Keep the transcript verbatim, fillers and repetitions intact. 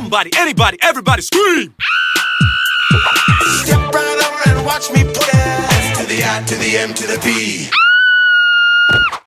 Somebody, anybody, everybody scream! Step right over and watch me put it. S to the I, to the M, to the B.